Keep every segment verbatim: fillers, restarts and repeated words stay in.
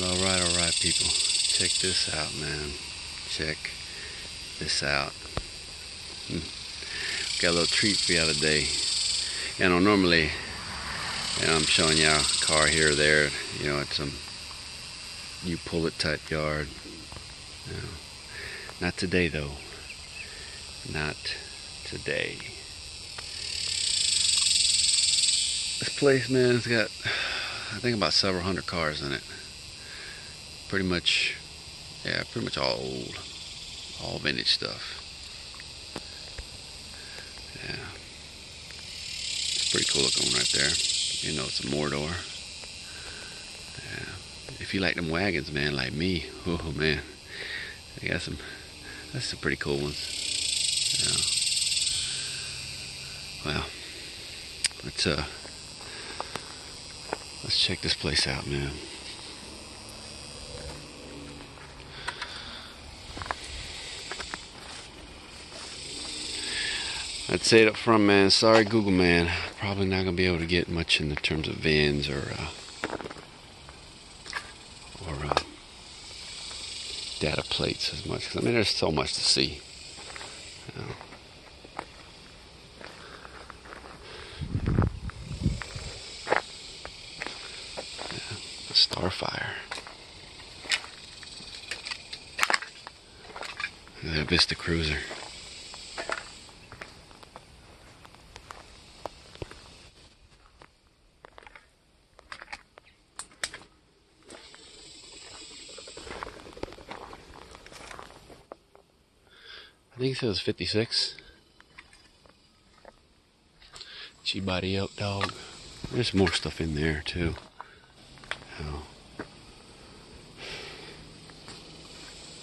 Well, alright, alright people, check this out, man. Check this out. Got a little treat for y'all today. You know, normally, you know, I'm showing y'all a car here or there, you know, at some you pull it type yard. You know. Not today, though. Not today. This place, man, it's got, I think, about several hundred cars in it. Pretty much, yeah, pretty much all old, all vintage stuff. Yeah, it's pretty cool looking right there. You know, it's a Mordor. Yeah, if you like them wagons, man, like me, oh man, they got some. That's some pretty cool ones. Yeah. Well, let's uh, let's check this place out, man. I'd say it up front, man. Sorry, Google, man. Probably not gonna be able to get much in the terms of V I Ns or uh, or uh, data plates as much. Cause, I mean, there's so much to see. You know. Yeah, a Starfire. And that Vista Cruiser. I think it says fifty-six. G-body elk dog. There's more stuff in there too. Oh.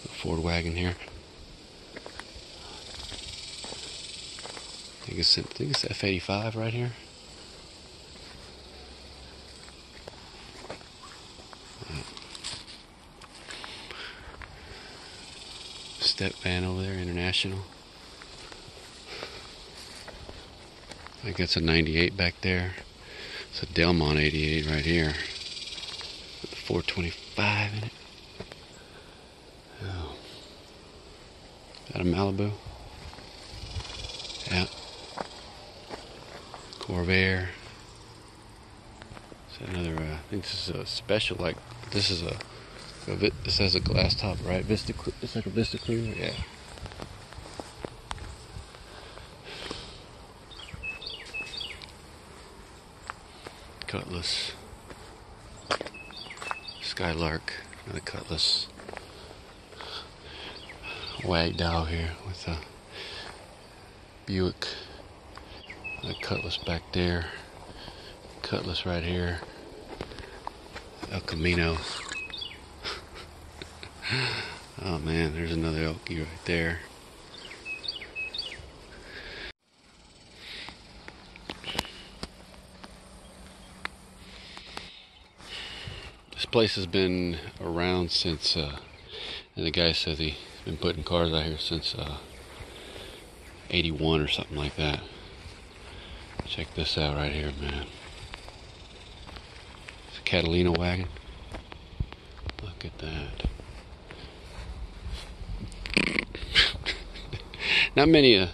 The Ford wagon here. I think it's, I think it's F eighty-five right here. Step van over there, International. I think that's a ninety-eight back there. It's a Delmont eighty-eight right here. With the four twenty-five in it. Oh. Out of Malibu. Yeah. Corvair. Is that another, uh, I think this is a special, like, this is a This has a glass top, right? Vista, it's like a Vista Cruiser, yeah. Cutlass, Skylark, another Cutlass. Wag Dog here with a Buick. Another Cutlass back there. Cutlass right here. El Camino. Oh man, there's another Elkie right there. This place has been around since, uh, and the guy says he's been putting cars out here since uh, eighty-one or something like that. Check this out right here, man. It's a Catalina wagon. Look at that. Not many, uh,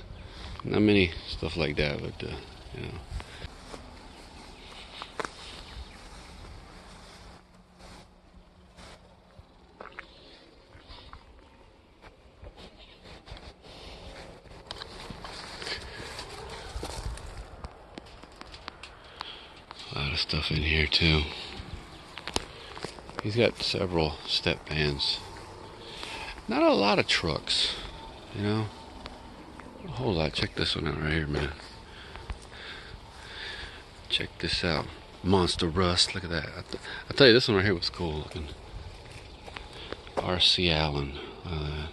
not many stuff like that, but uh, you know. A lot of stuff in here too. He's got several step vans. Not a lot of trucks, you know. A whole lot. Check this one out right here, man. Check this out. Monster Rust. Look at that. I, th I tell you, this one right here was cool looking. R C Allen. Uh,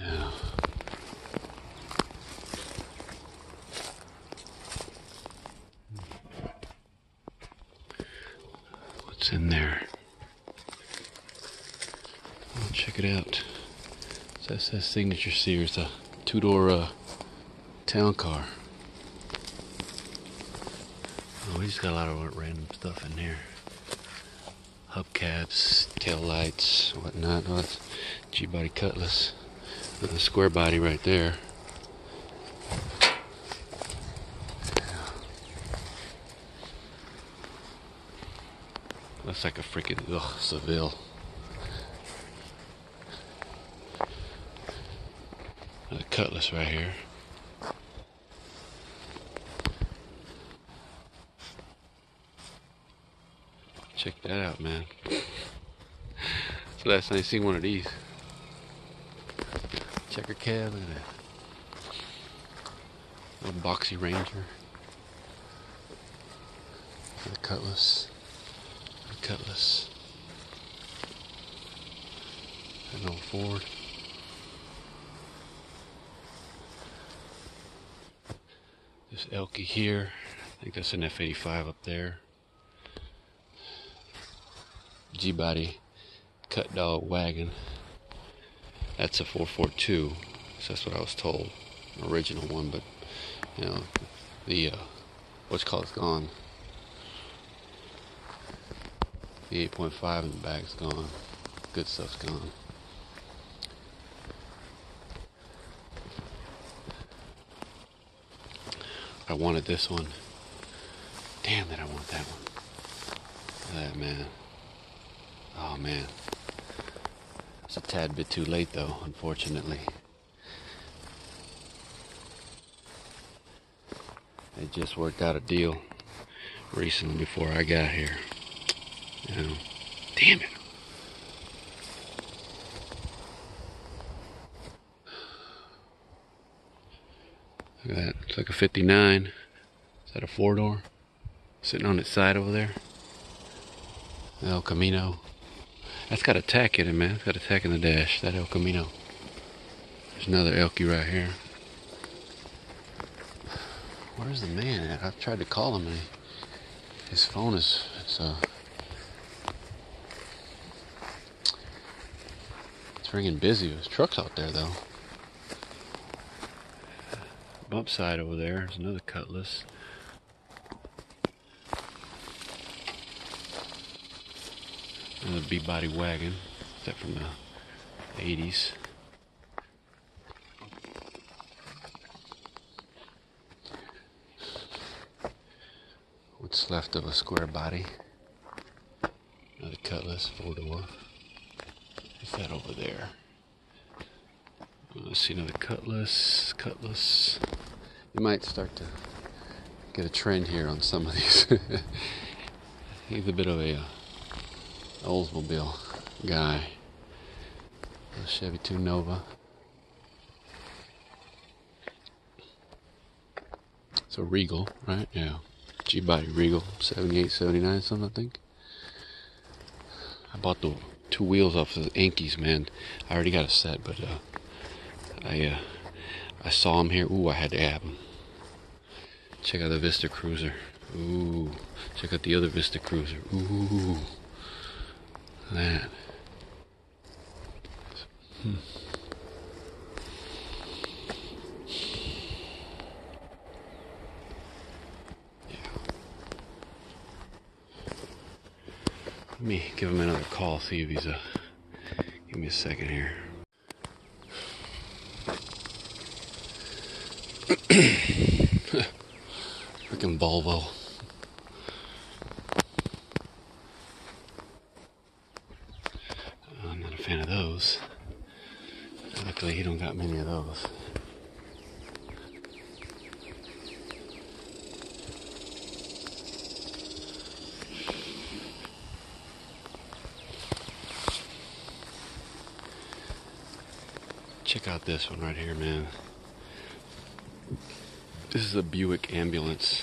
yeah. What's in there? Oh, check it out. So that's that Signature Series, a two-door uh, town car. Oh, he's got a lot of random stuff in here. hubcaps, taillights, whatnot. Oh, that's G-body Cutlass with a square body right there. Looks like a freaking ugh, Seville. A Cutlass right here. Check that out, man. It's the last time I seen one of these. Checker cab, look at that. Little boxy Ranger. The Cutlass. The Cutlass. An old Ford. This Elky here. I think that's an F eighty-five up there. G-body cut dog wagon. That's a four forty-two, so that's what I was told, original one, but you know, the uh, what's called is gone. The eight point five in the back is gone. Good stuff's gone. I wanted this one. Damn it, I want that one. Look at that, man. Oh man, it's a tad bit too late though, unfortunately. They just worked out a deal recently before I got here. You know, damn it. Look at that, it's like a fifty-nine. Is that a four door? Sitting on its side over there. El Camino. That's got a tack in it, man. It's got a tack in the dash. That El Camino. There's another Elky right here. Where's the man at? I've tried to call him, and he, his phone is it's uh it's ringing busy. There's trucks out there though. Bump side over there. There's another Cutlass. Another B-body wagon. Is that from the eighties? What's left of a square body? Another Cutlass, four-door. What's that over there? Let's see, another Cutlass, Cutlass. You might start to get a trend here on some of these. He's a bit of a... Uh, Oldsmobile guy. A Chevy two Nova. It's a Regal, right? Yeah. G-body Regal, seventy-eight, seventy-nine, something, I think. I bought the two wheels off of the Yankees, man. I already got a set, but uh, I uh, I saw them here. Ooh, I had to have them. Check out the Vista Cruiser. Ooh. Check out the other Vista Cruiser. Ooh. That. Hmm. Yeah. Let me give him another call, see if he's a. Give me a second here. Freaking Volvo. Luckily, he don't got many of those. Check out this one right here, man. This is a Buick ambulance.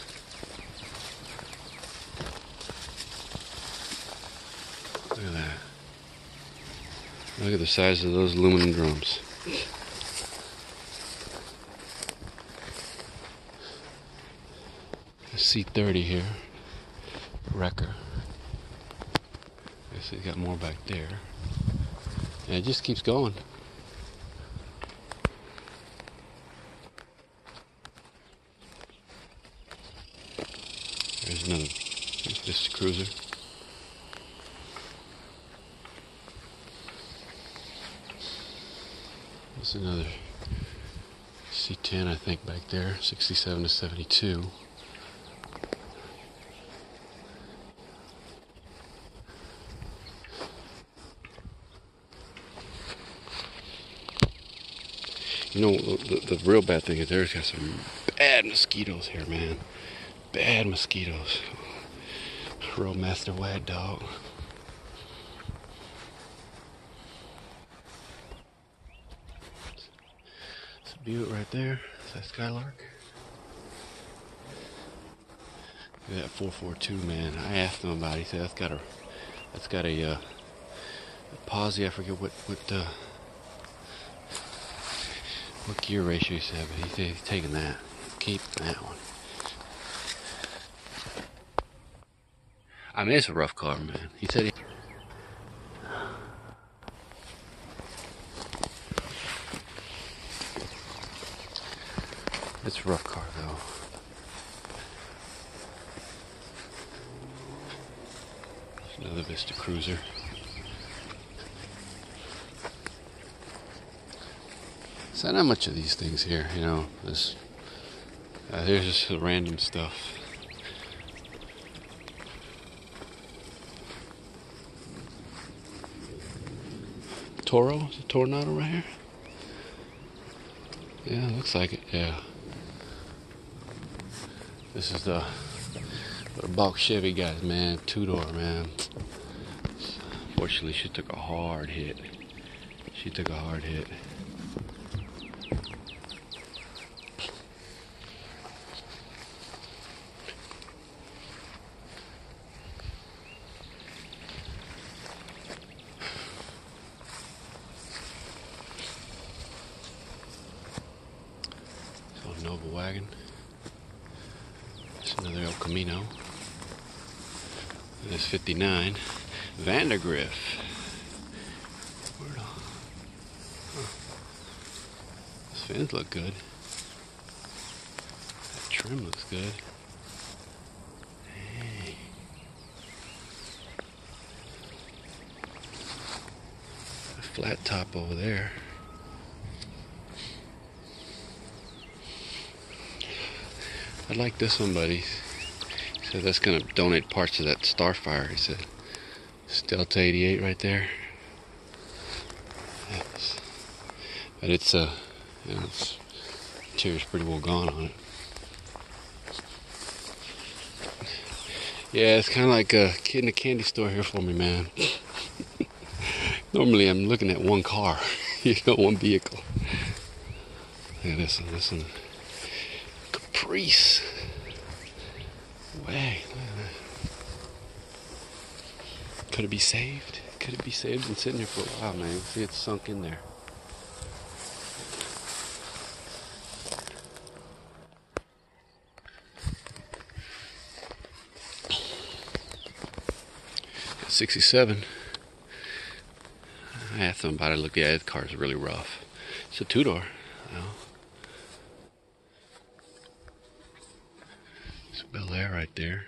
Look at that. Look at the size of those aluminum drums. C thirty here, wrecker. I guess he's got more back there. And it just keeps going. There's another Vista Cruiser. That's another C ten, I think, back there, sixty-seven to seventy-two. You know, the, the real bad thing is there's got some bad mosquitoes here, man. Bad mosquitoes. Real master wag dog. It's a Buick right there. Is that Skylark? Look at that four four two, man. I asked him about it. He said that's got a, that's got a, uh, a posi. I forget what, what, uh, what gear ratio he said, but he, he's taking that. Keep that one. I mean, it's a rough car, man. He said he... It's a rough car, though. There's another Vista Cruiser. So not much of these things here, you know. There's, uh, there's just the random stuff. Toro? Is it Tornado right here? Yeah, looks like it, yeah. This is the, the bulk Chevy guys, man. Two-door, man. Fortunately, she took a hard hit. She took a hard hit. Nova wagon. That's another El Camino. This fifty-nine Vandergriff. Where the, huh. Those fins look good. That trim looks good. Hey. A flat top over there. I like this one, buddy. He said that's gonna donate parts to that Starfire. He said, it's Delta eighty-eight right there. Yes. But it's uh, you know, it's, the interior's pretty well gone on it. Yeah, it's kind of like a kid in a candy store here for me, man. Normally, I'm looking at one car, you know, one vehicle. Look at this one. This one. Reese. Way. Could it be saved? Could it be saved? Been sitting here for a while, man. See, it's sunk in there. sixty-seven. I asked them about it. Look, yeah, the car's really rough. It's a two-door. You know. Bel Air right there.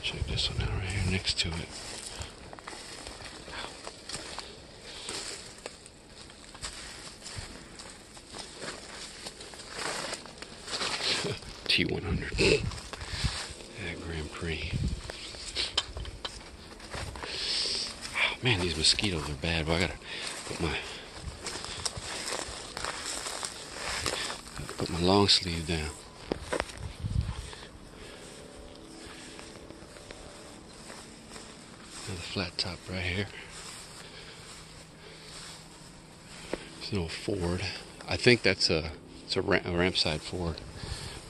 Check this one out right here next to it. T one hundred. Yeah, Grand Prix. Man, these mosquitoes are bad. Well, I gotta put my put my long sleeve down. Another flat top right here. It's an old Ford. I think that's a it's a, ra a ramp side Ford.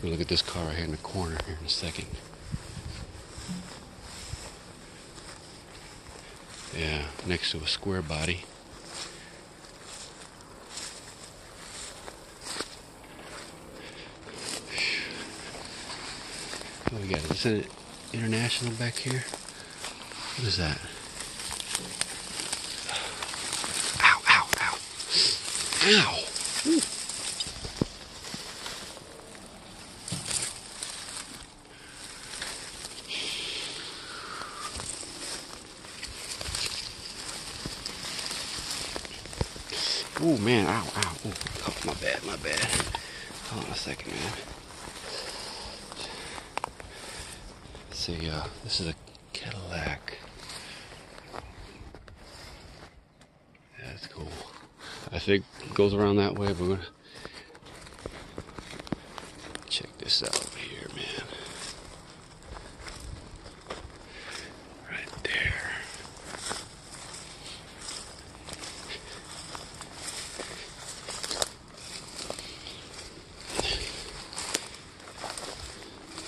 We'll look at this car right here in the corner here in a second. Yeah, next to a square body. What we got? Is it international back here? What is that? Ow, ow, ow. Ow! Ooh. Oh man, ow, ow, ooh. Oh, my bad, my bad. Hold on a second, man. Let's see, uh, this is a Cadillac. Yeah, that's cool. I think it goes around that way, but we're gonna check this out over here, man.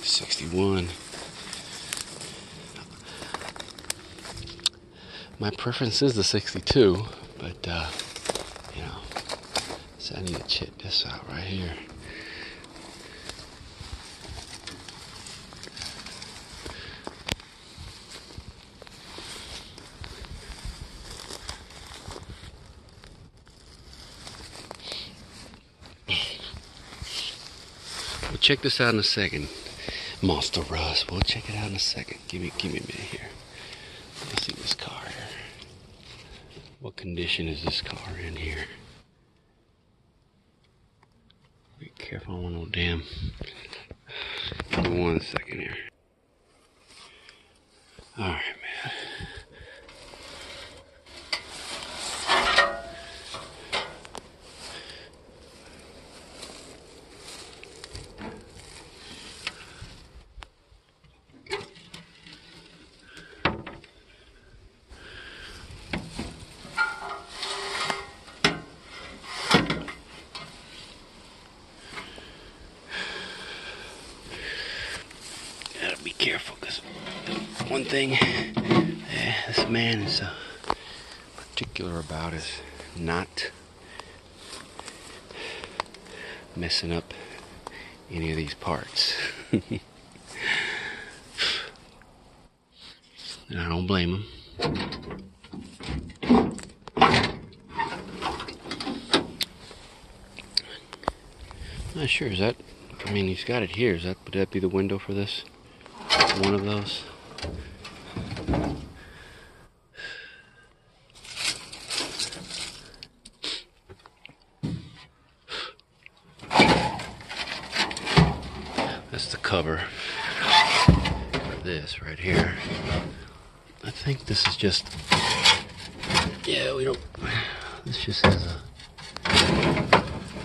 sixty-one. My preference is the sixty-two, but uh, you know, so I need to check this out right here. We'll check this out in a second. Monster Rust. We'll check it out in a second. Give me, give me a minute here. Let's see this car here. What condition is this car in here? Be careful, I want no damn. Give me one second here. All right, man. One thing yeah, this man is uh, particular about is not messing up any of these parts. And I don't blame him. Not sure, is that, I mean, he's got it here. Is that, would that be the window for this? One of those? That's the cover for this right here. I think this is just, yeah, we don't, this just has a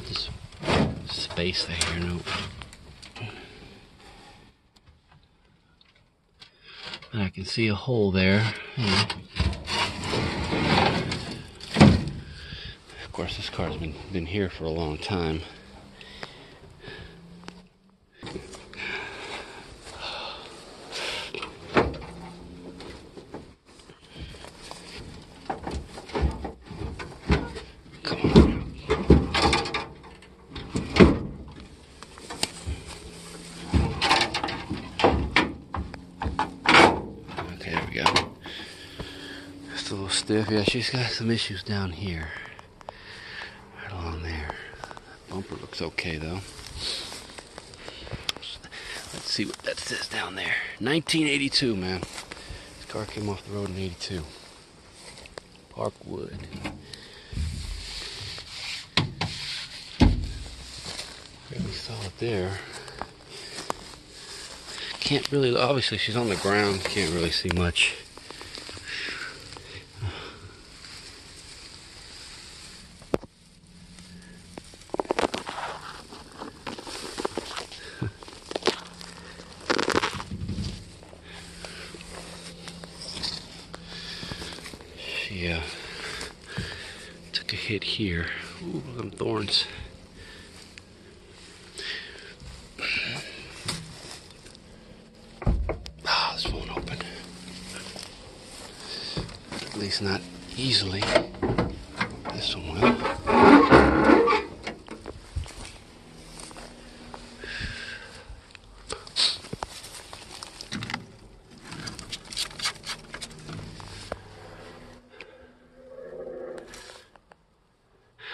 just space there, you know. And I can see a hole there. Yeah. Of course, this car's been been here for a long time. A little stiff. Yeah, she's got some issues down here. Right along there. That bumper looks okay though. Let's see what that says down there. nineteen eighty-two, man. This car came off the road in eighty-two. Parkwood. Really solid there. Can't really, obviously she's on the ground. Can't really see much. Yeah, took a hit here. Ooh, them thorns. Ah, this won't open. At least not easily. This one will.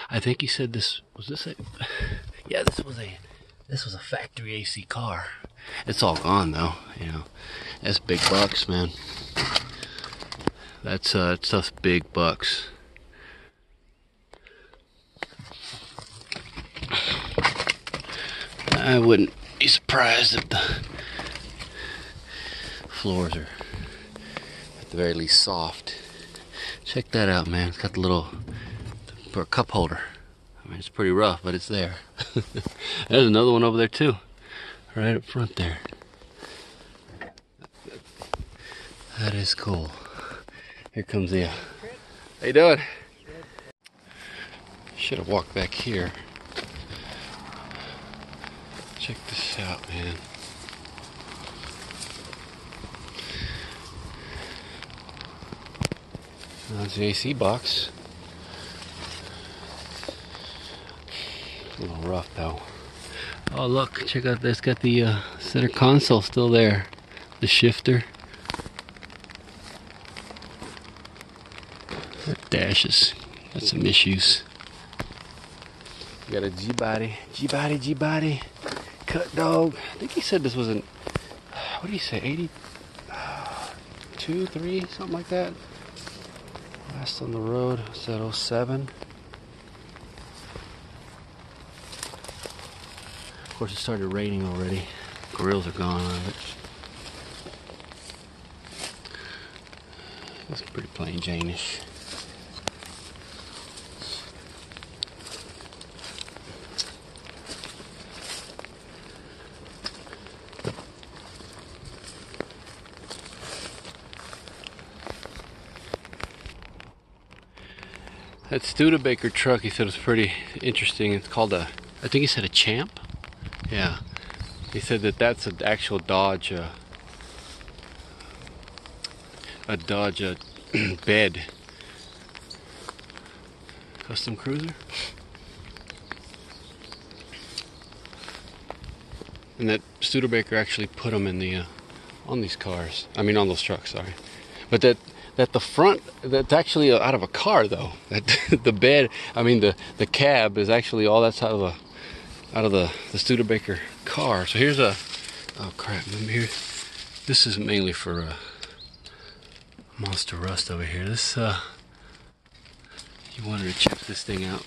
I think he said this was this a yeah this was a this was a factory A C car. It's all gone though, you know. That's big bucks, man. That's uh stuff's big bucks. I wouldn't be surprised if the floors are at the very least soft. Check that out, man. It's got the little for a cup holder. I mean, it's pretty rough, but it's there. There's another one over there too, right up front there. That is cool. Here comes Ian. How you doing? Should have walked back here. Check this out, man. That's the A C box. A little rough though. Oh look, check out this. Got the uh, center console still there. The shifter. That dash has got some issues. Got a G-body. G-body, G-body. Cut dog. I think he said this was an, what did he say, eighty-two, three, something like that. Last on the road, was that oh seven? Of course, it started raining already. Grills are gone on it. That's pretty plain Jane-ish. That Studebaker truck, he said, was pretty interesting. It's called a, I think he said a Champ? Yeah. He said that that's an actual Dodge, uh, a Dodge uh, bed. Custom Cruiser? And that Studebaker actually put them in the, uh, on these cars. I mean, on those trucks, sorry. But that... That the front, that's actually out of a car though. That the bed, I mean the the cab is actually all that's out of a, out of the the Studebaker car. So here's a, oh crap, let me hear. This is mainly for uh, Monster Rust over here. This uh, you wanted to check this thing out.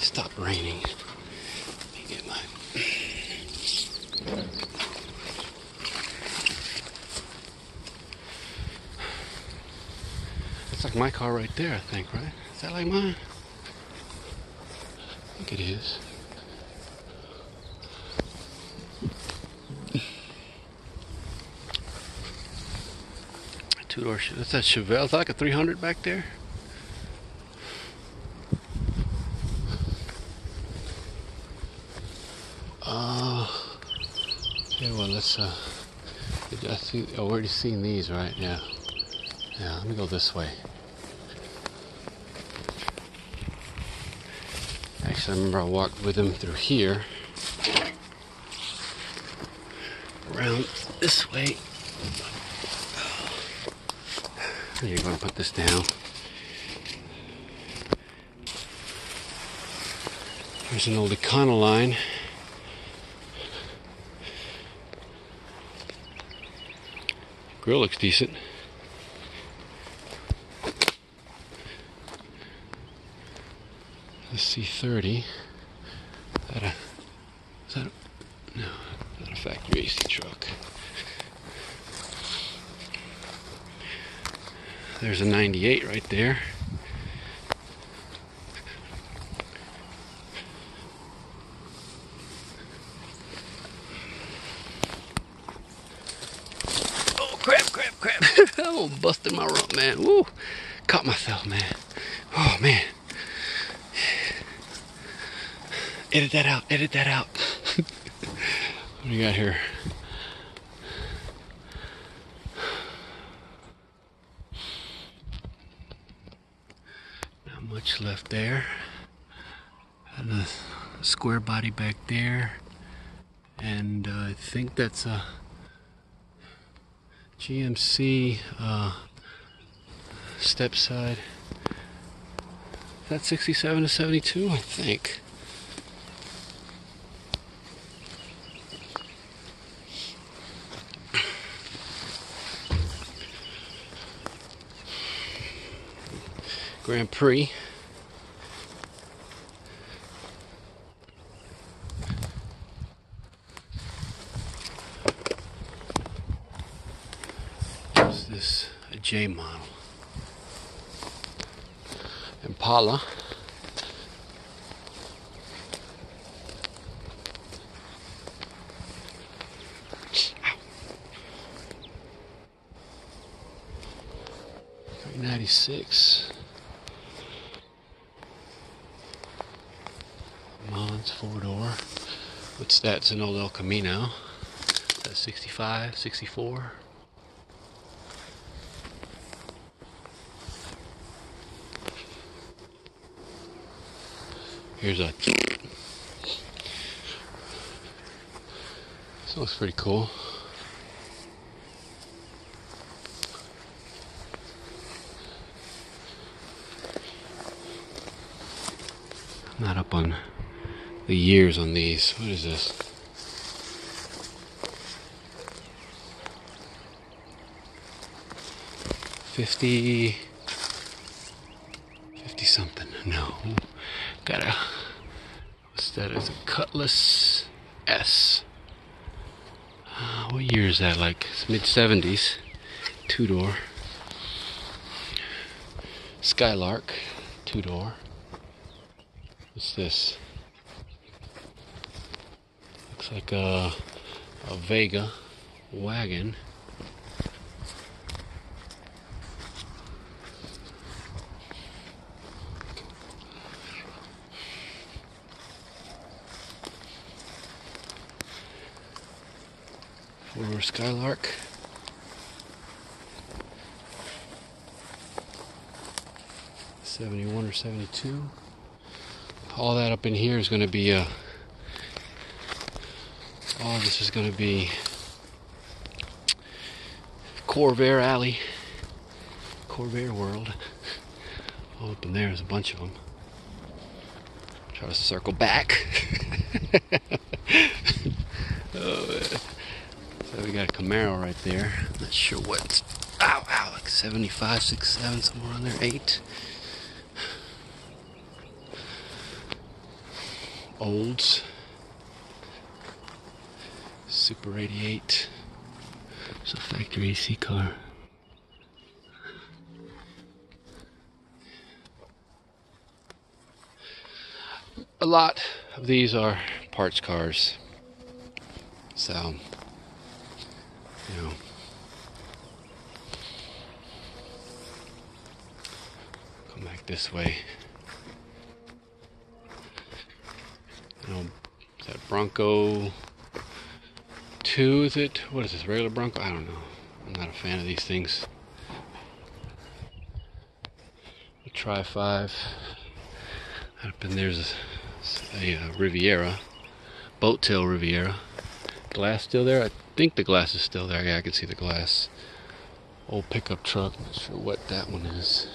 Stop raining. Let me get my. That's like my car right there, I think, right? Is that like mine? I think it is. Two door. That's that Chevelle. Is that like a three hundred back there? Uh, I see, I've already seen these, right? Yeah. Yeah, let me go this way. Actually, I remember I walked with him through here. Around this way. You're going to put this down. There's an old Econoline. Grill looks decent. The C thirty. Is that a, is that a, no, not a factory A C truck. There's a ninety-eight right there. Oh, busted my rump, man. Woo! Caught myself, man. Oh, man. Edit that out. Edit that out. What do you got here? Not much left there. Got a square body back there. And uh, I think that's a G M C uh, step side. that sixty-seven to seventy-two, I think. Grand Prix. Is this a J model? Impala. three ninety-six. Mullins four door. What's that? It's an old El Camino. That's sixty-five, sixty-four. Here's a. This looks pretty cool. I'm not up on the years on these. What is this? Fifty. Fifty something. No. Got a, what's that, it's a Cutlass S. Uh, what year is that, like, it's mid seventies, two-door. Skylark, two-door. What's this? Looks like a, a Vega wagon. Four-door Skylark. seventy-one or seventy-two. All that up in here is going to be a. All this is going to be Corvair Alley, Corvair World. All up in there is a bunch of them. Try to circle back. Oh, man. So we got a Camaro right there. I'm not sure what. Ow, ow, like seventy-five, sixty-seven, somewhere on there, eight. Olds. Super eighty-eight. It's a factory A C car. A lot of these are parts cars. So. You know. Come back this way. You know, is that Bronco two, is it? What is this, regular Bronco? I don't know. I'm not a fan of these things. The Tri five. Up in there's a, a, a Riviera. Boat tail Riviera. Glass still there? I think the glass is still there. Yeah, I can see the glass. Old pickup truck. Not sure what that one is.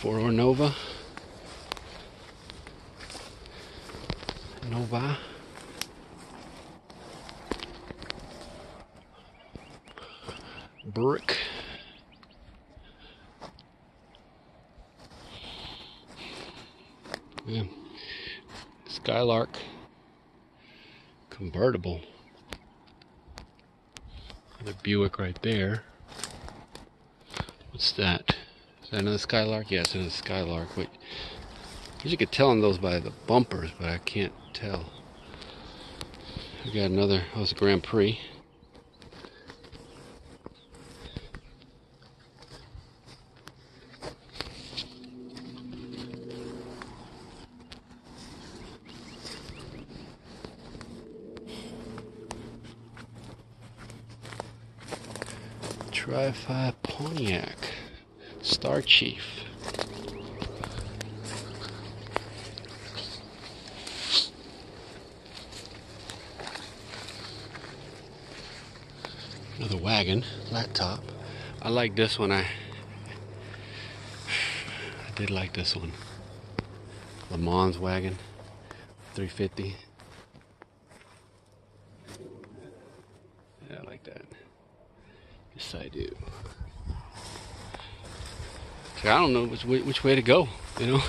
Four-door Nova. Nova. Brick. Yeah. Skylark. Convertible. Another Buick right there. What's that? Is that another Skylark? Yeah, it's another Skylark. Wait. I guess you could tell on those by the bumpers, but I can't tell. We got another. Oh, it's a Grand Prix. Tri five Pontiac Star Chief. Another wagon, flat top. I like this one. I did like this one. Le Mans wagon, three fifty. Yeah, I like that. Yes, I do. So I don't know which way, which way to go, you know.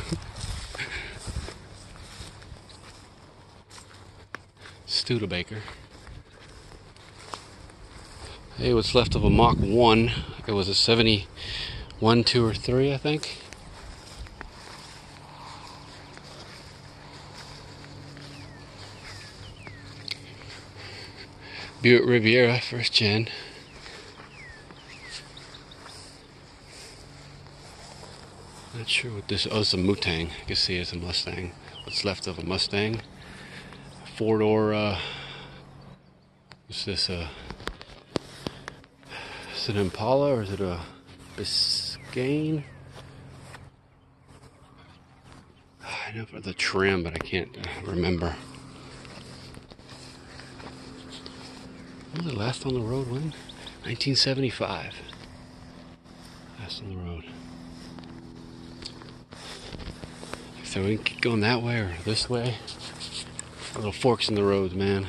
Studebaker. Hey, what's left of a Mach one. It was a seventy-one, two, or three, I think. Buick Riviera, first gen. Not sure what this, oh, it's a Mustang. You can see it's a Mustang. What's left of a Mustang. Four-door, uh, what's this, uh, is it an Impala or is it a Biscayne? I know for the trim, but I can't remember. When was the last on the road? When? nineteen seventy-five. Last on the road. So we can keep going that way or this way. Little forks in the road, man.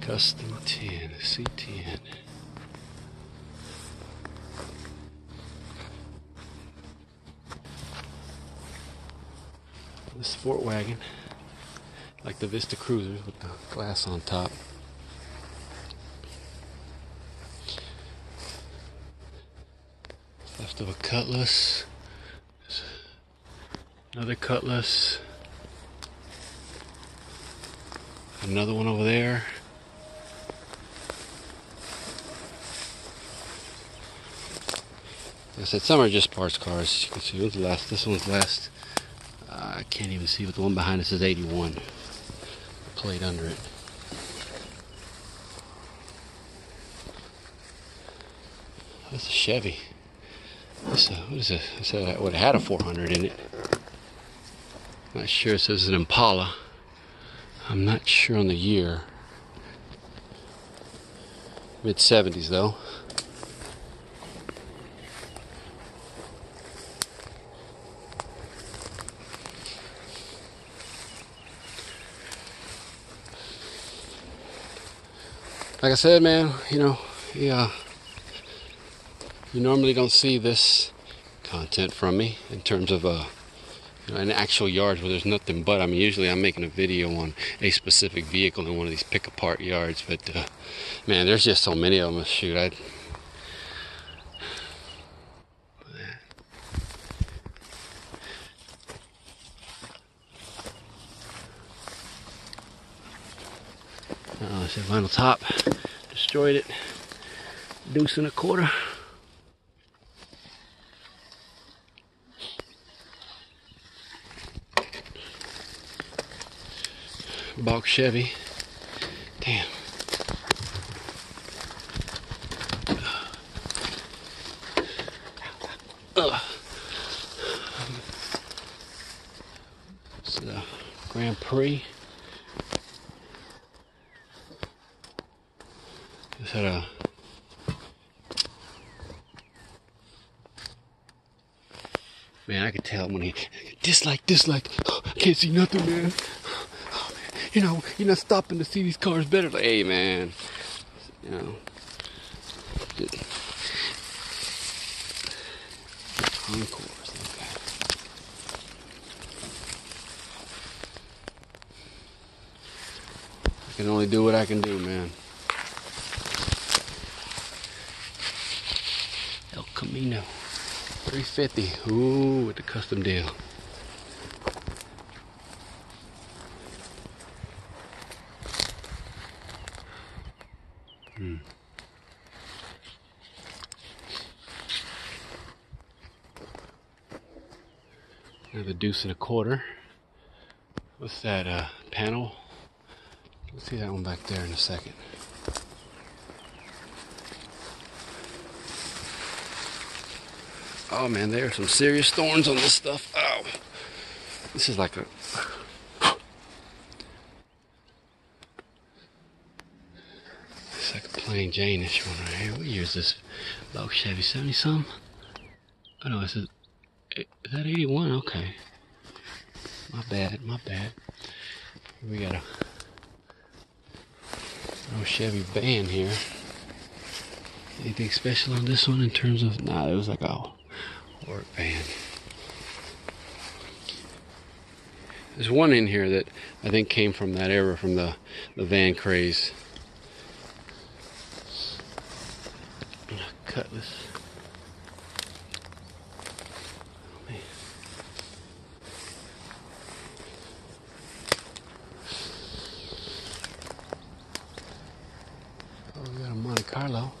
Custom ten, C ten. This sport wagon, like the Vista Cruiser with the glass on top. Left of a Cutlass. Another Cutlass. Another one over there. Like I said, some are just parts cars. You can see what's last. This one's last. Uh, I can't even see, but the one behind us is eighty-one. The plate under it. That's a Chevy. That's a, what is this? That's a, what, it had a four hundred in it. Not sure. It says an Impala. I'm not sure on the year. mid seventies though. Like I said, man, you know, yeah, you normally don't see this content from me in terms of a. Uh, an actual yards where there's nothing but, I mean, usually I'm making a video on a specific vehicle in one of these pick apart yards, but uh, man, there's just so many of them. Shoot, I oh, it's a vinyl top, destroyed it, deuce and a quarter. Box Chevy. Damn. Uh, it's the Grand Prix. Just had a man. I could tell when he disliked, disliked. Oh, I can't see nothing, man. You know, you're not stopping to see these cars better. Like, hey, man. You know. Concourse. Okay. I can only do what I can do, man. El Camino. three fifty. Ooh, with the custom deal. Hmm. Another deuce and a quarter. What's that uh, panel? Let's see that one back there in a second. Oh man, there are some serious thorns on this stuff. Ow! This is like a. It's like a plain Jane-ish one right here. What year is this? Low Chevy, seventy-something? Oh no, is it, is that eighty-one? Okay. My bad, my bad. We got a old Chevy van here. Anything special on this one in terms of... Nah, it was like a work van. There's one in here that I think came from that era, from the, the van craze. Cutlass. Oh, man. Oh, we got a Monte Carlo.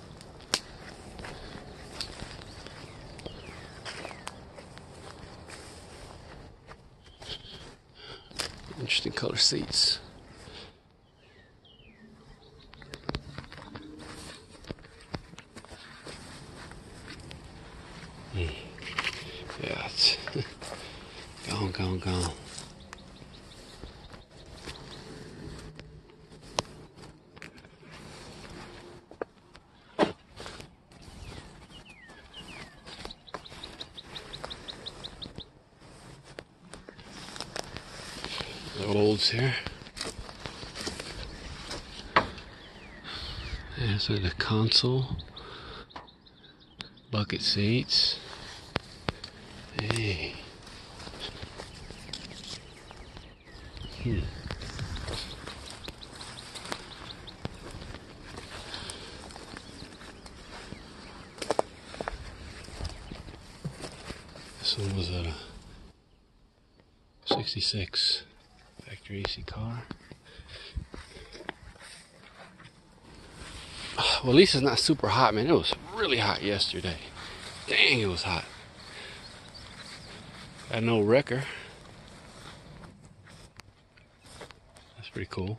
Interesting color seats. Mm. Yeah, it's gone, gone, gone. Olds here. Yeah, so the console, bucket seats. Hey. Hmm. This one was a sixty-six. Factory A C car. Well, at least it's not super hot, man. It was really hot yesterday. Dang, it was hot. Got no wrecker. That's pretty cool.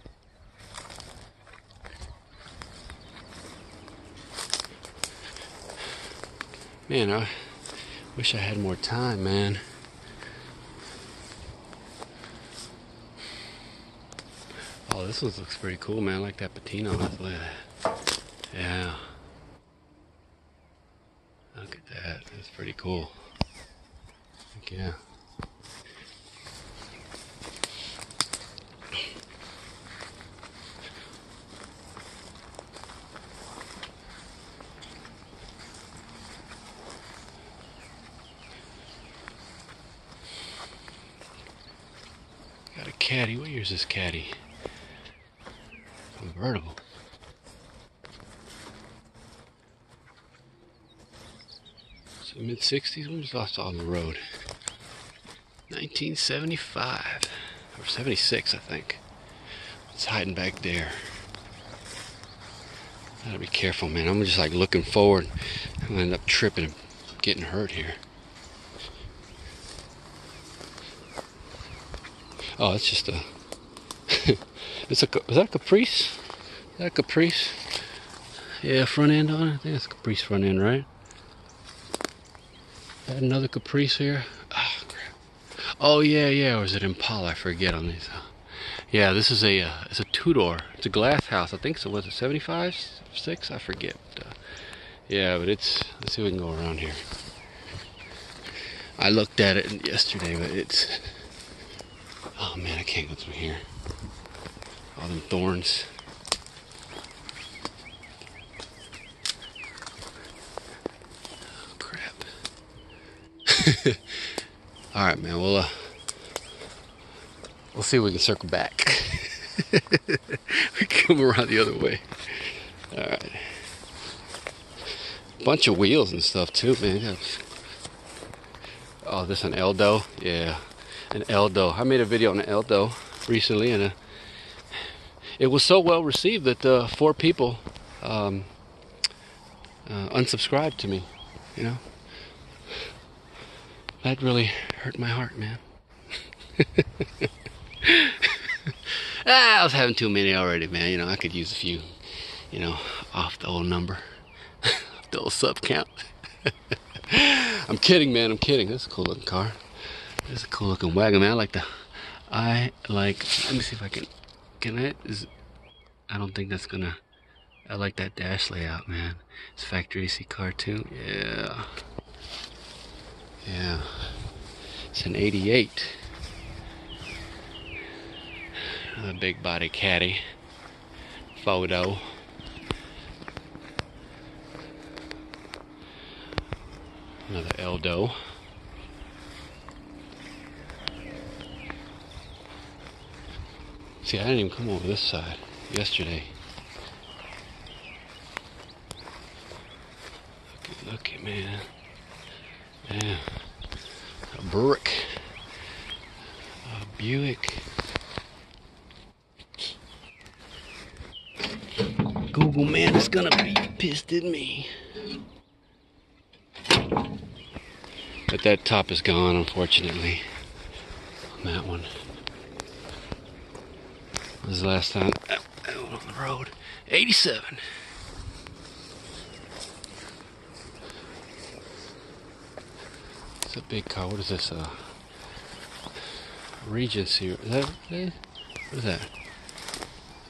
Man, I wish I had more time, man. Oh, this one looks pretty cool, man. I like that patina. Look at that. Yeah. Look at that. That's pretty cool. Heck yeah. Got a caddy. What year is this caddy? Convertible. So mid sixties, when was last on the road? nineteen seventy-five or seventy-six, I think. It's hiding back there. Gotta be careful, man. I'm just like looking forward and end up tripping and getting hurt here. Oh, it's just a It's a, is that a Caprice? Is that a Caprice? Yeah, front end on it. I think that's a Caprice front end, right? Got another Caprice here. Oh, crap. Oh, yeah, yeah. Or is it Impala? I forget on these. Yeah, this is a, uh, it's a two-door. It's a glass house. I think so. Was it seventy-five, six? I forget. Uh, yeah, but it's, let's see if we can go around here. I looked at it yesterday, but it's, oh, man, I can't go through here. All them thorns. Oh, crap. Alright, man, we'll uh, we'll see if we can circle back. We can come around the other way. Alright. Bunch of wheels and stuff too, man. Oh, this an Eldo? Yeah. An Eldo. I made a video on an Eldo recently and a it was so well received that uh, four people um, uh, unsubscribed to me, you know. That really hurt my heart, man. ah, I was having too many already, man. You know, I could use a few, you know, off the old number, the old sub count. I'm kidding, man. I'm kidding. This is a cool looking car. This is a cool looking wagon, man. I like the, I like, let me see if I can. Can I, is, I don't think that's gonna, I like that dash layout, man. It's factory A C car too. Yeah. Yeah. It's an eighty-eight. A big body caddy. Photo. Another Eldo. See, I didn't even come over this side yesterday. Look at, look at, man. Yeah. A brick. A Buick. Google, man, is gonna be pissed at me. But that top is gone, unfortunately, on that one. This is the last time out, out on the road. eighty-seven. It's a big car. What is this? Uh, Regency. Is that what is that?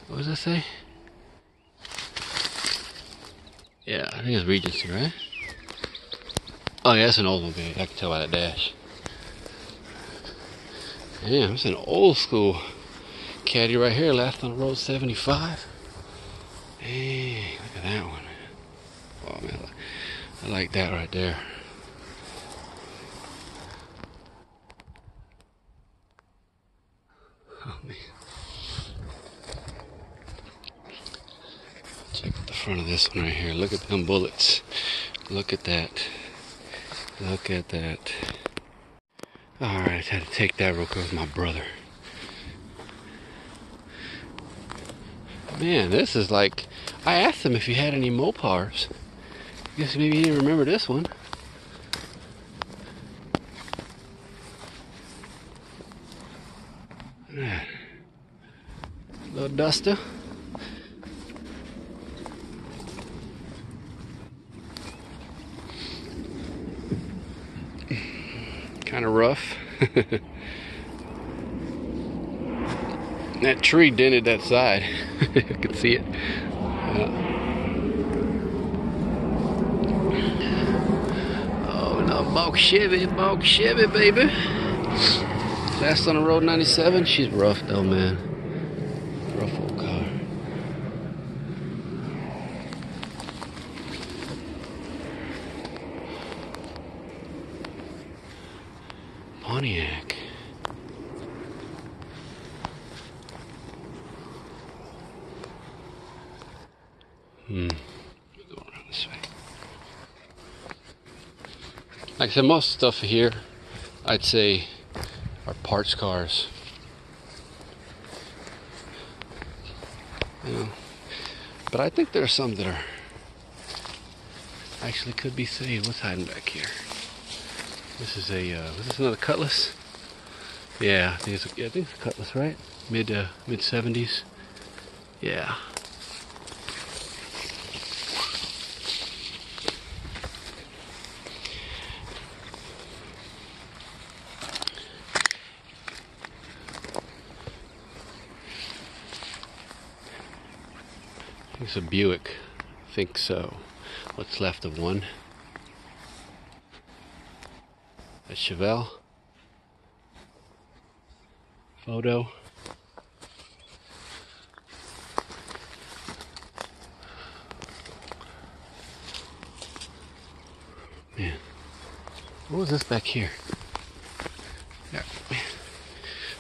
What does that say? Yeah, I think it's Regency, right? Oh yeah, that's an Oldsmobile. I can tell by that dash. Damn, it's an old school caddy right here, last on the road, seventy-five. Hey, look at that one. Oh man, I like that right there. Oh man. Check out the front of this one right here. Look at them bullets. Look at that. Look at that. Alright, I had to take that real quick with my brother. Man, this is like, I asked him if he had any Mopars. I guess maybe he didn't remember this one. Little duster. Kind of rough. That tree dented that side. You can see it. Yeah. Oh, no, bulk Chevy, bulk Chevy, baby. Last on the road, ninety-seven. She's rough, though, man. Rough old car. Pontiac. Hmm. We'll go around this way. Like I said, most stuff here, I'd say, are parts cars. You know, but I think there are some that are actually could be saved. What's hiding back here? This is a. Uh, is this another Cutlass? Yeah, I think it's a, yeah, I think it's a Cutlass, right? Mid uh, mid seventies. Yeah. It's a Buick, I think so. What's left of one? A Chevelle. Photo. Man, what was this back here? Yeah, man.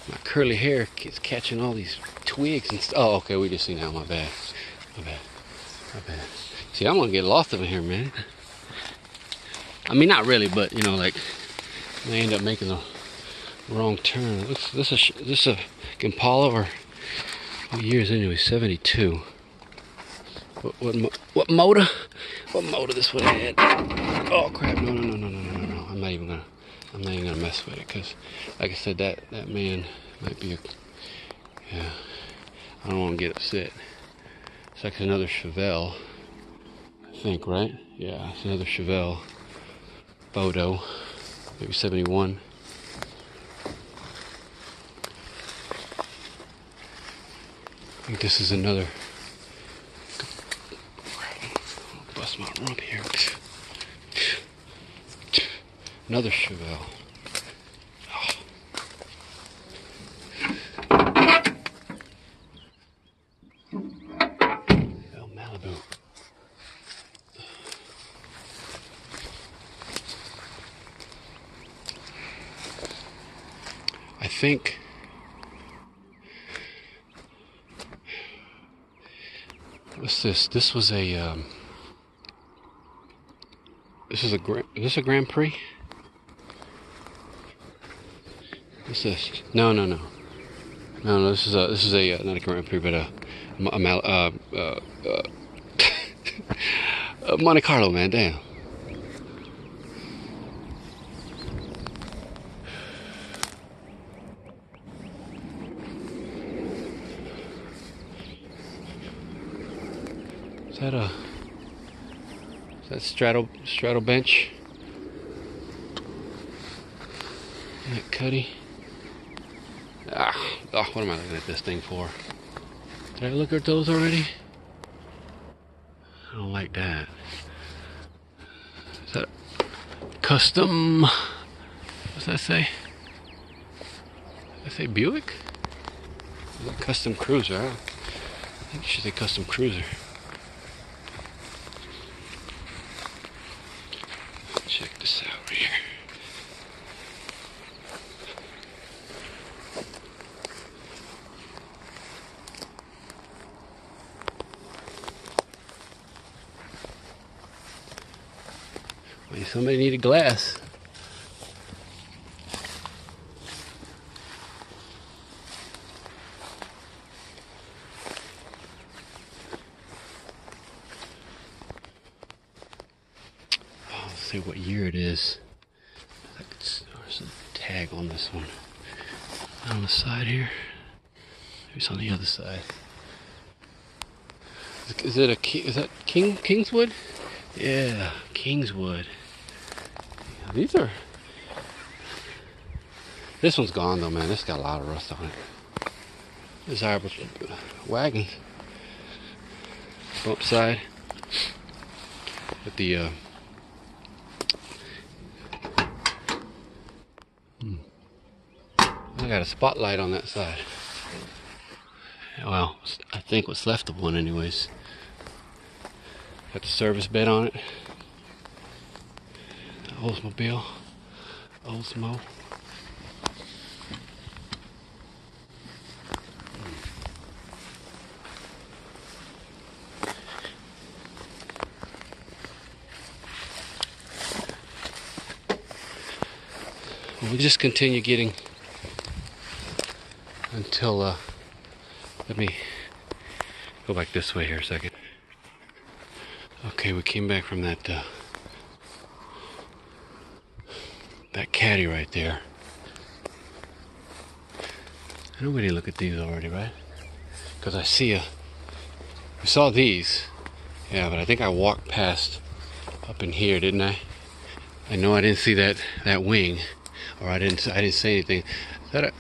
My curly hair is catching all these twigs and stuff. Oh, okay, we just seen that. My bad. My bad. My bad. See, I'm gonna get lost over here, man. I mean, not really, but you know, like, they end up making the wrong turn. This, this is this is a Impala, or what year is it anyway? seventy-two. What what what motor? What motor this would have had? Oh crap! No no no no no no no! I'm not even gonna I'm not even gonna mess with it, cause like I said, that that man might be a yeah. I don't want to get upset. It's like another Chevelle, I think, right? Yeah, it's another Chevelle. Photo, maybe seventy-one. I think this is another Another Chevelle. I think what's this? This was a um, this is a is this a Grand Prix? What's this? No, no, no, no, no. This is a this is a uh, not a Grand Prix, but a, a, a uh, uh, uh, a Monte Carlo, man. Damn. Is that a is that straddle straddle bench? Isn't that Cuddy? Ah, oh, what am I looking at this thing for? Did I look at those already? I don't like that. Is that custom? What's that say? Did I say Buick? Is that custom cruiser? I, I think it should say custom cruiser. Check this out right here. Wait, somebody needed glass. See what year it is. There's a tag on this one. Not on the side here. Maybe it's on the other side. Is it a Is that King Kingswood? Yeah, Kingswood. Yeah, these are. This one's gone though, man. It's got a lot of rust on it. Desirable wagons. Bump side. With the. Uh, I got a spotlight on that side. Well, I think what's left of one anyways. Got the service bed on it. Oldsmobile. Oldsmo. We'll just continue getting until, uh, let me go back this way here a second. Okay, we came back from that, uh, that caddy right there. I know we didn't look at these already, right? Because I see a, we saw these. Yeah, but I think I walked past up in here, didn't I? I know I didn't see that, that wing, or I didn't, I didn't say anything. Is that a...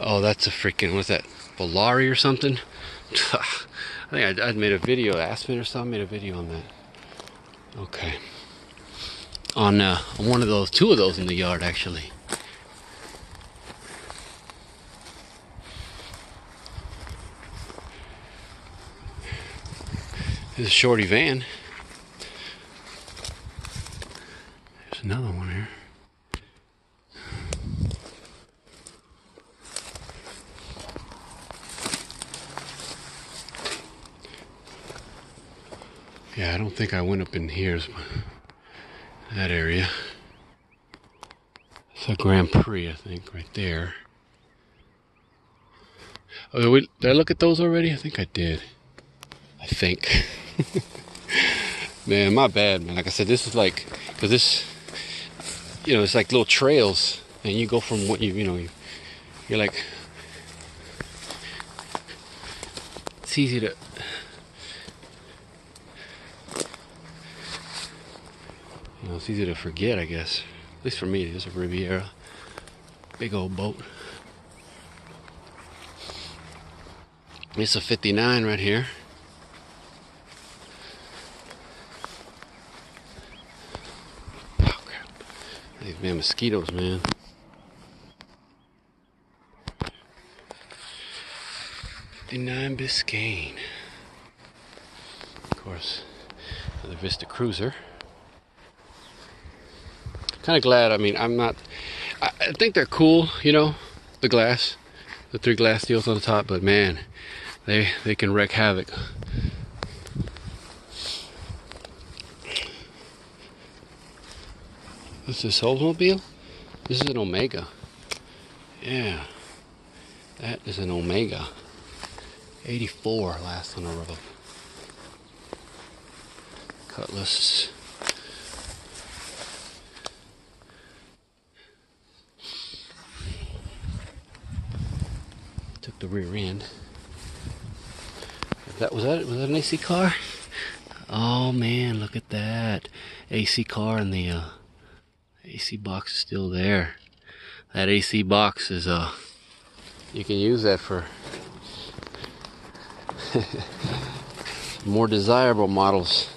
Oh, that's a freaking, what's that, Volare or something? I think I, I made a video, Aspen or something, made a video on that. Okay. On, uh, on one of those, two of those in the yard, actually. There's a shorty van. There's another one here. Yeah, I don't think I went up in here, that area. It's a Grand Prix, I think, right there. Oh, did, we, did I look at those already? I think I did. I think. Man, my bad, man. Like I said, this is like, because this, you know, it's like little trails, and you go from what you, you know, you, you're like, it's easy to... You know, it's easy to forget, I guess. At least for me, it is a Riviera. Big old boat. It's a fifty-nine right here. Oh crap. These damn mosquitoes, man. fifty-nine Biscayne. Of course, the Vista Cruiser. Kind of glad, I mean, I'm not, I, I think they're cool, you know, the glass, the three glass deals on the top, but man, they, they can wreak havoc. What's this, Oldsmobile? This is an Omega. Yeah, that is an Omega. eighty-four last on the road. Cutlass. Took the rear end. That was that. Was that an A C car? Oh man, look at that A C car, and the uh, A C box is still there. That A C box is uh, you can use that for more desirable models.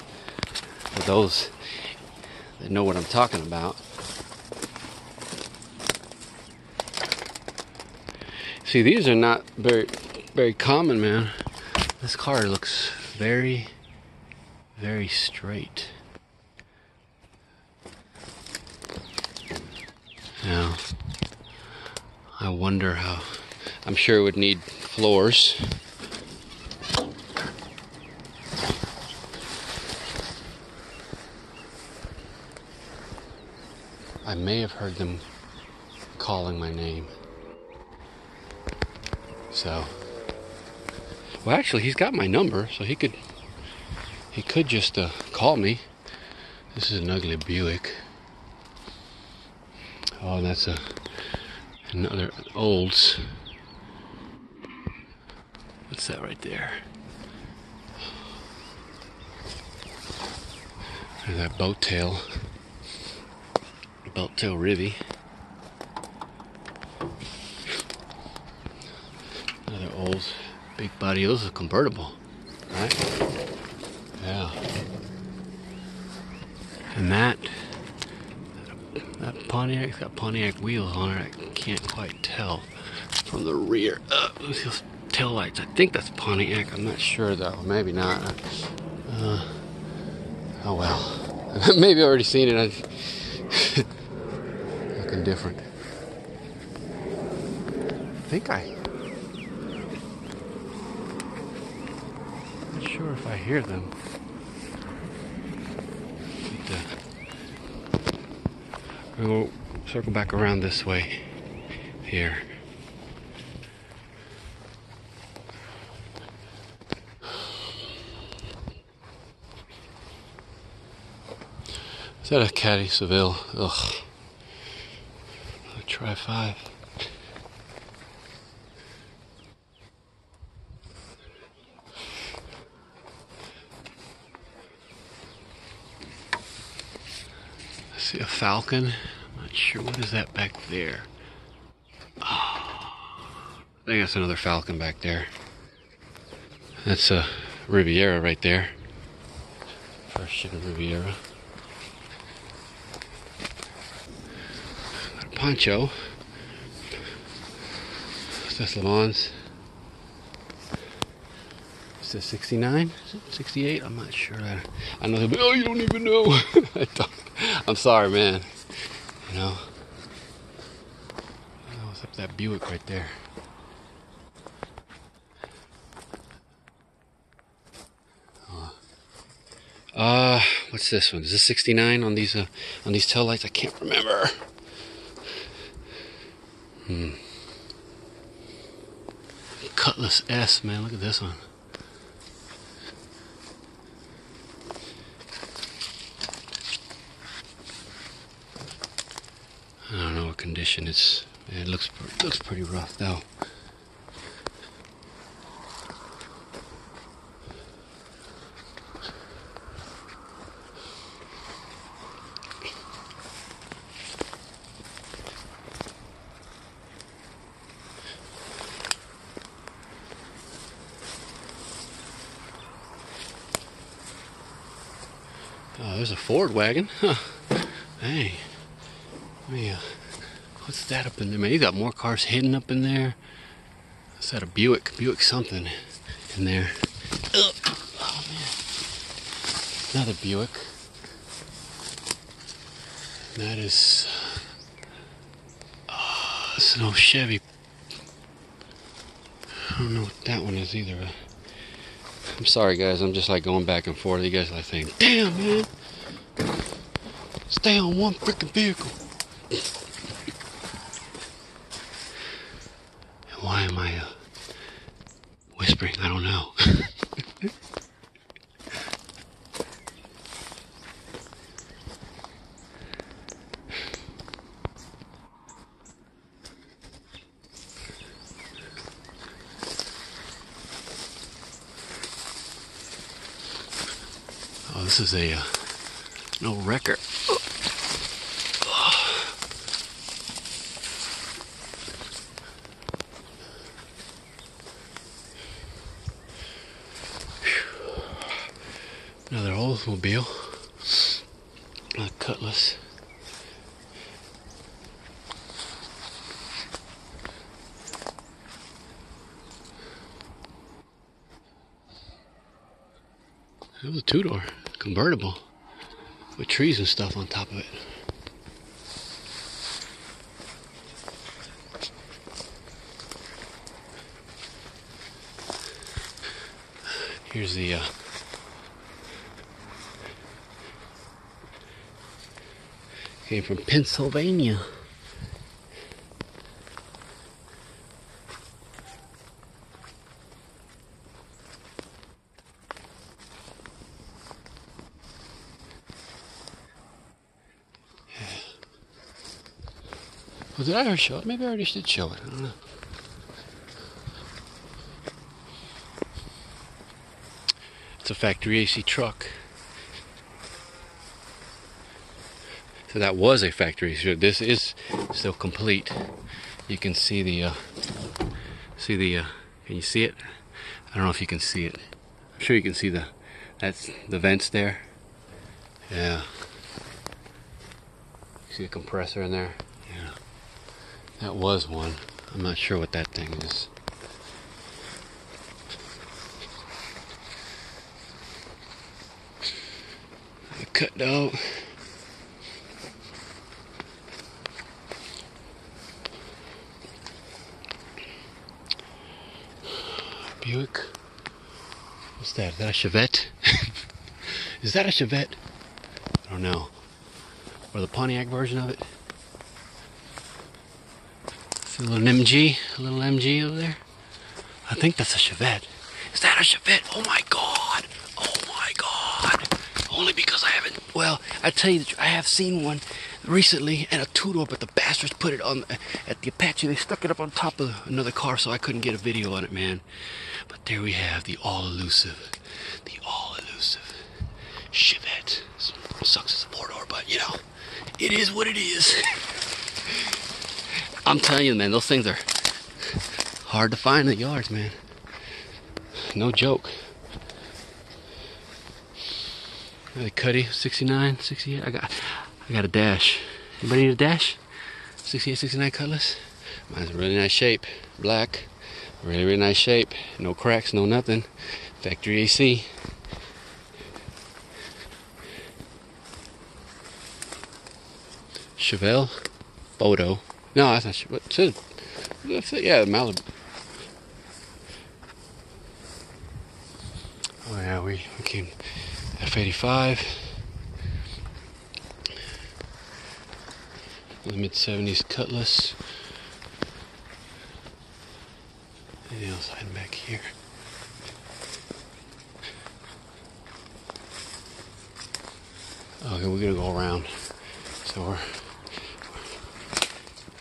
For those that know what I'm talking about. See, these are not very, very common, man. This car looks very, very straight. Now, I wonder how. I'm sure it would need floors. I may have heard them calling my name. So, well, actually, he's got my number, so he could he could just uh, call me. This is an ugly Buick. Oh, and that's a another Olds. What's that right there? There's that boat tail. Belt tail rivvy. Another old big body. Those are convertible, right? Yeah. And that, that Pontiac's got Pontiac wheels on it. I can't quite tell from the rear. Uh, those tail lights. I think that's Pontiac. I'm not sure though. Maybe not. Uh, oh well. Maybe I've already seen it. I, looking different. I think I. Not sure if I hear them. But, uh, we'll circle back around this way. Here. Is that a Caddy Seville? Ugh. Try five. I see a Falcon. I'm not sure. What is that back there? Oh, I think that's another Falcon back there. That's a Riviera right there. First chicken Riviera. Poncho. What's this, Le Mans? Is this sixty-nine? sixty-eight? I'm not sure. I, I know they'll be, oh, you don't even know. I don't, I'm sorry, man. You know. I was up that Buick right there. Oh. Uh, what's this one? Is this sixty-nine on these uh, on these taillights? I can't remember. Hmm. Cutlass S, man, look at this one. I don't know what condition it's. It looks it looks pretty rough though. Oh, there's a Ford wagon. Huh. Hey. Yeah. What's that up in there? Man, you got more cars hidden up in there. Is that a Buick? Buick something in there. Ugh. Oh, man. Another Buick. That is... Oh, it's an old Chevy. I don't know what that one is either. I'm sorry, guys. I'm just like going back and forth. You guys are like saying, damn, man. Stay on one freaking vehicle. Why am I uh, whispering? I don't know. Oh, this is a uh, an old wrecker. Another Oldsmobile, a Cutlass. It was a two-door convertible with trees and stuff on top of it. Here's the uh, came from Pennsylvania. Yeah. Well, did I ever show it? Maybe I already did show it. I don't know. It's a factory A C truck. So that was a factory. So this is still complete. You can see the, uh, see the, uh, can you see it? I don't know if you can see it. I'm sure you can see the, that's the vents there. Yeah. You see a compressor in there? Yeah. That was one. I'm not sure what that thing is. I cut it out. Buick. What's that? Is that a Chevette? Is that a Chevette? I don't know. Or the Pontiac version of it. See a little M G, a little M G over there. I think that's a Chevette. Is that a Chevette? Oh my God! Oh my God! Only because I haven't. Well, I tell you, I have seen one recently, and a two-door, but the bastards put it on at the Apache. They stuck it up on top of another car, so I couldn't get a video on it, man. But there we have the all-elusive, the all-elusive Chevette. Sucks as a four-door, but you know, it is what it is. I'm telling you, man, those things are hard to find in the yards, man. No joke. The Cuddy, sixty-nine, sixty-eight. I got, I got a dash. Anybody need a dash? sixty-eight, sixty-nine Cutlass. Mine's in really nice shape. Black. Really, really nice shape. No cracks, no nothing. Factory A C. Chevelle. Bodo. No, that's not Chevelle. Yeah, Malibu. Oh, yeah, we, we came... F eighty-five, the mid seventies Cutlass. Anything else hiding back here? Okay, we're gonna go around. So we're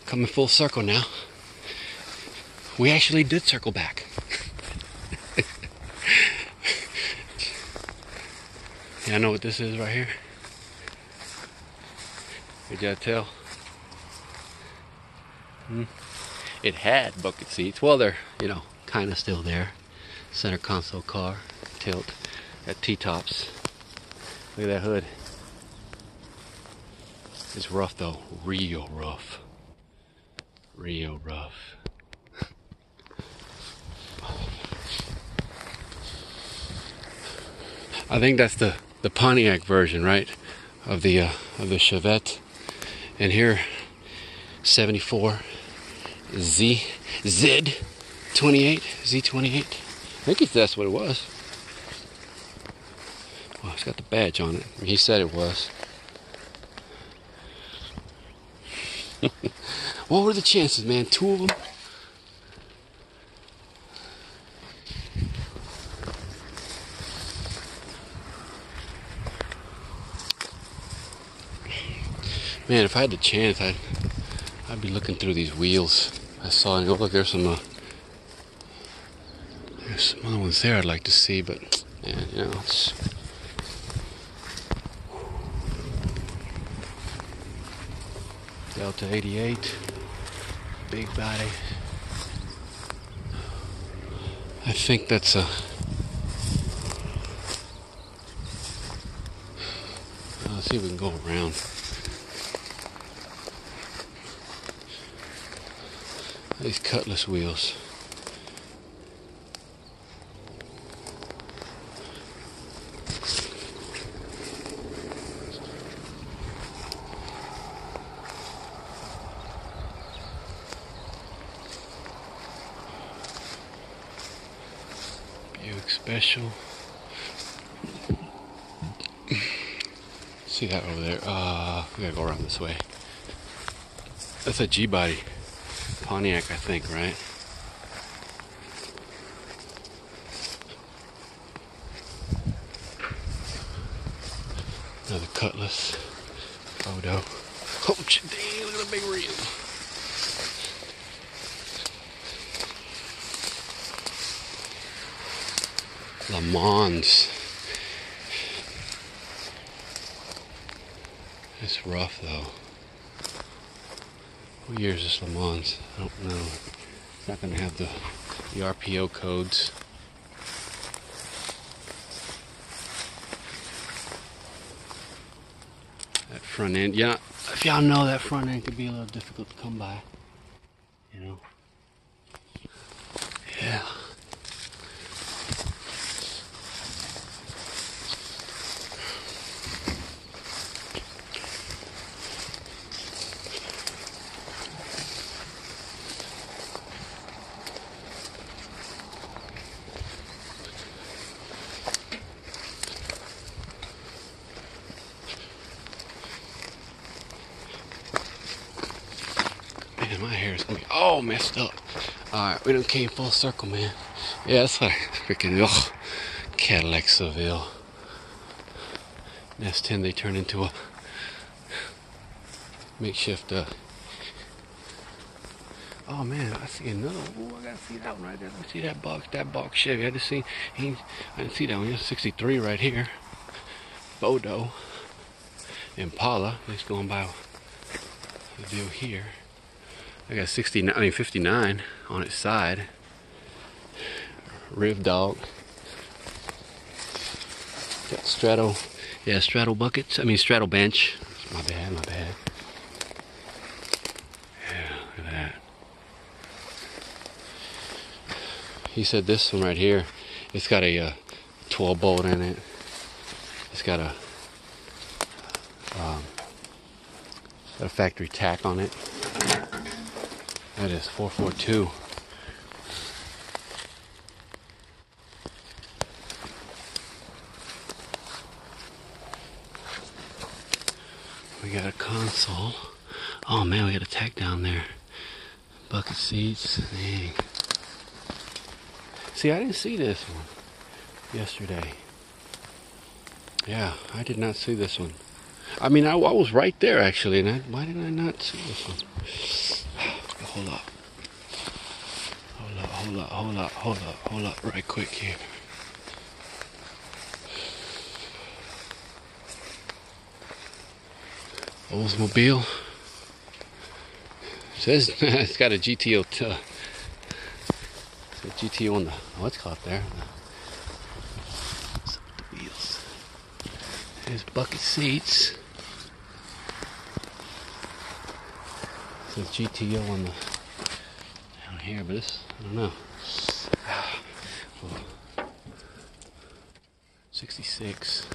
coming full circle now. We actually did circle back. I know what this is right here. Could y'all tell? Hmm? It had bucket seats. Well, they're, you know, kind of still there. Center console car, tilt, at T-tops. Look at that hood. It's rough though, real rough. Real rough. I think that's the, the Pontiac version, right? Of the uh, of the Chevette. And here, seventy-four Z Z twenty-eight Z twenty-eight. I think it's, that's what it was. Well, it's got the badge on it. He said it was. What were the chances, man? Two of them. Man, if I had the chance, I'd I'd be looking through these wheels. I saw and go, look, there's some. Uh, there's some other ones there I'd like to see, but yeah, you know, it's. Delta eighty-eight, big body. I think that's a, let's see if we can go around. These cutlass wheels. Buick Special. See that over there? Uh, we gotta go around this way. That's a G-body Pontiac, I think, right? Another Cutlass. Photo. Oh, damn, look at the big reel. Le Mans. It's rough though. What year is this Le Mans? I don't know. It's not going to have the, the R P O codes. That front end, yeah. If y'all know, that front end could be a little difficult to come by. You know? Yeah. My hair is gonna be all messed up. Alright, we done came full circle, man. Yeah, that's like freaking, oh, Cadillac Seville. S ten, they turn into a makeshift, uh... oh man, I see another one. Ooh, I gotta see that one right there. I see that box, that box Chevy. I just see, he, I didn't see that one. There's sixty-three right here. Bodo. Impala, he's going by the deal here. I got sixty-nine, I mean fifty-nine on its side. Riv Dog. Got straddle, yeah, straddle buckets. I mean straddle bench. My bad, my bad. Yeah, look at that. He said this one right here, it's got a uh, twelve bolt in it. It's got a, um, got a factory tack on it. That is four forty-two. We got a console. Oh man, we got a tack down there. Bucket seats. Dang. See, I didn't see this one yesterday. Yeah, I did not see this one. I mean, I, I was right there actually, and I, why did I not see this one? Hold up. Hold up, hold up, hold up, hold up, hold up, right quick here. Oldsmobile. It says it's got a G T O. T it's a G T O on the, what's caught there? What's up with the wheels? There's bucket seats. says G T O on the down here, but it's, I don't know. Well, sixty-six.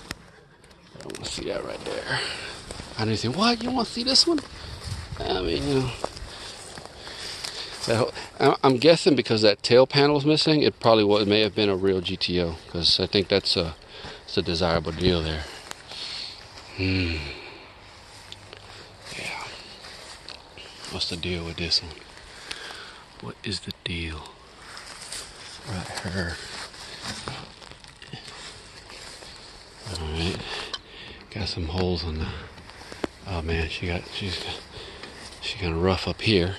I don't want to see that right there. I didn't say, what? You want to see this one? I mean, you know. That whole, I'm guessing because that tail panel was missing, it probably was, it may have been a real G T O, because I think that's a, it's a desirable deal there. Hmm. Yeah. What's the deal with this one? What is the deal? Right here. Alright. Got some holes on the... Oh man, she got, she's got, she's gonna rough up here.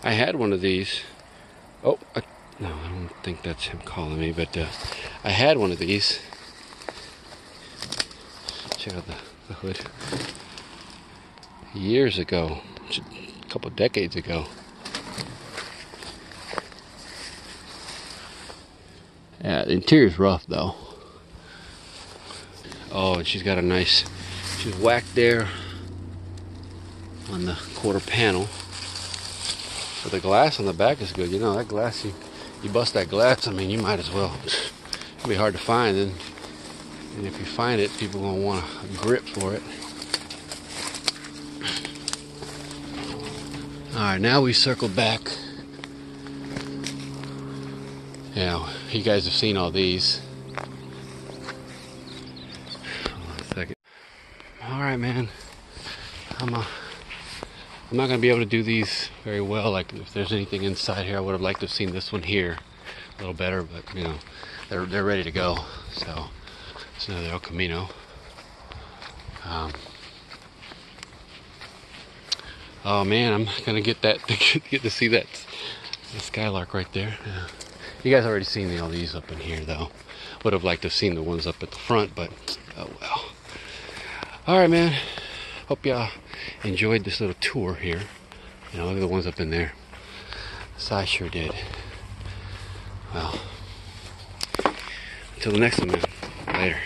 I had one of these. Oh, I, no, I don't think that's him calling me, but uh, I had one of these. Check out the, the hood. Years ago, a couple decades ago. Yeah, the interior's rough though. Oh, and she's got a nice, she's whacked there on the quarter panel. But the glass on the back is good. You know, that glass, you, you bust that glass, I mean, you might as well. It'll be hard to find. And, and if you find it, people going to want a grip for it. All right, now we circle back. Yeah, you guys have seen all these. Hold on a second. All right, man. I'm a... I'm not going to be able to do these very well. Like, if there's anything inside here, I would have liked to have seen this one here a little better, but you know, they're, they're ready to go. So it's another El Camino. Um, oh man, I'm going to get that, get to see that, that Skylark right there. Yeah. You guys already seen the, all these up in here though. Would have liked to have seen the ones up at the front, but oh well. All right, man. Hope y'all enjoyed this little tour here. You know, look at the ones up in there. So I sure did. Well, until the next one, man. Later.